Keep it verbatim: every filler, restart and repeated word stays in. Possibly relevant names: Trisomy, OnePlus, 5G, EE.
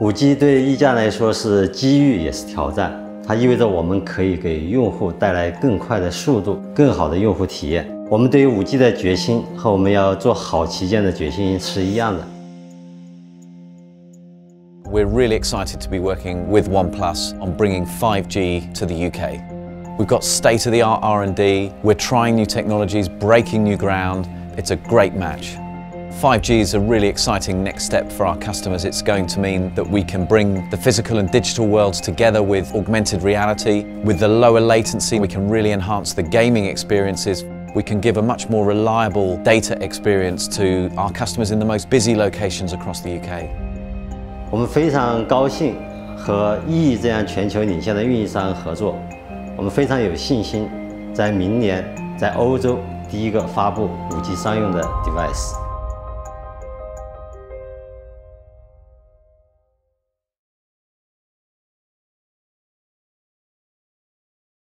五 G 对驿站来说是机遇也是挑战，它意味着我们可以给用户带来更快的速度、更好的用户体验。我们对于五 G 的决心和我们要做好旗舰的决心是一样的。 We're really excited to be working with OnePlus on bringing five G to the U K. We've got state-of-the-art R and D, we're trying new technologies, breaking new ground. It's a great match. five G is a really exciting next step for our customers. It's going to mean that we can bring the physical and digital worlds together with augmented reality. With the lower latency, we can really enhance the gaming experiences. We can give a much more reliable data experience to our customers in the most busy locations across the U K. 我们非常高兴和E E这样全球领先的运营商合作，我们非常有信心在明年在欧洲第一个发布五 G 商用的 device。